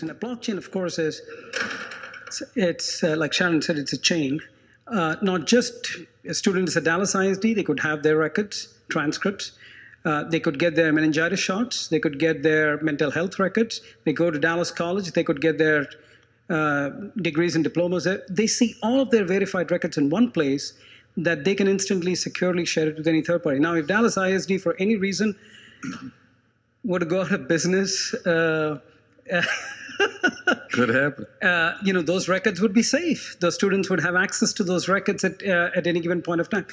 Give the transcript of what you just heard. And a blockchain, of course, is, it's like Sharon said, it's a chain. Not just students at Dallas ISD, they could have their records, transcripts. They could get their meningitis shots. They could get their mental health records. They go to Dallas College. They could get their degrees and diplomas. They see all of their verified records in one place that they can instantly, securely share it with any third party. Now, if Dallas ISD, for any reason, were to go out of business, could happen. You know, those records would be safe. The students would have access to those records at any given point of time.